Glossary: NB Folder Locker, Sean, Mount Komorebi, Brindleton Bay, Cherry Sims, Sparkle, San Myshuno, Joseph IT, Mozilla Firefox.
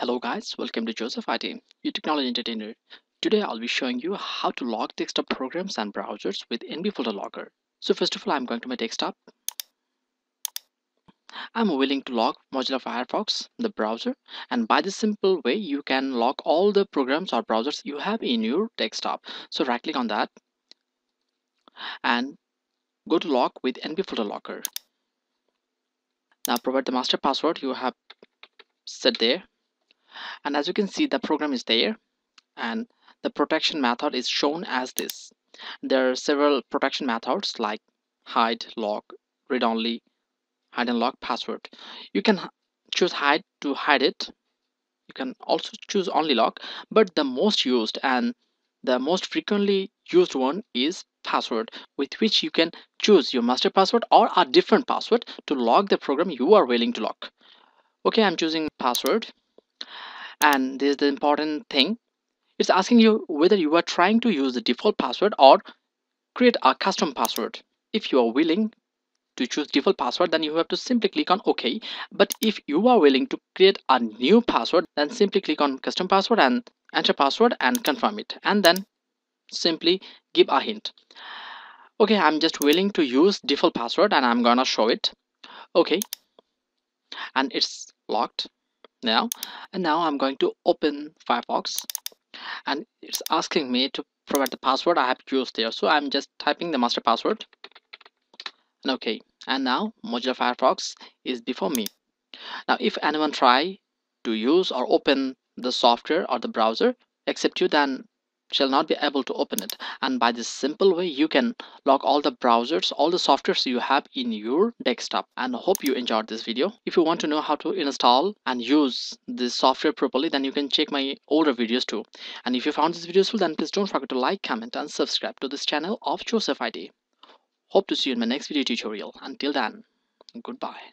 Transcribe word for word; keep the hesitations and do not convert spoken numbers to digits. Hello guys, welcome to Joseph I T, your technology entertainer. Today I'll be showing you how to log desktop programs and browsers with N B Folder Locker. So first of all, I'm going to my desktop. I'm willing to log Mozilla Firefox, the browser, and by this simple way you can log all the programs or browsers you have in your desktop. So right click on that and go to log with N B Folder Locker. Now provide the master password you have set there. And as you can see, the program is there and the protection method is shown as this. There are several protection methods like hide, log, read only, hide and log, password. You can choose hide to hide it. You can also choose only log, but the most used and the most frequently used one is password, with which you can choose your master password or a different password to log the program you are willing to log. Okay, I'm choosing password. And this is the important thing. It's asking you whether you are trying to use the default password or create a custom password. If you are willing to choose default password, then you have to simply click on OK. But if you are willing to create a new password, then simply click on custom password and enter password and confirm it. And then simply give a hint. Okay, I'm just willing to use default password and I'm gonna show it. Okay. And it's locked. Now and now I'm going to open Firefox and it's asking me to provide the password I have used there, so I'm just typing the master password and okay, and now Mozilla Firefox is before me. Now if anyone try to use or open the software or the browser except you, then shall not be able to open it. And by this simple way you can log all the browsers, all the softwares you have in your desktop. And I hope you enjoyed this video. If you want to know how to install and use this software properly, then you can check my older videos too. And if you found this video useful, then please don't forget to like, comment and subscribe to this channel of Joseph I T. Hope to see you in my next video tutorial. Until then, goodbye.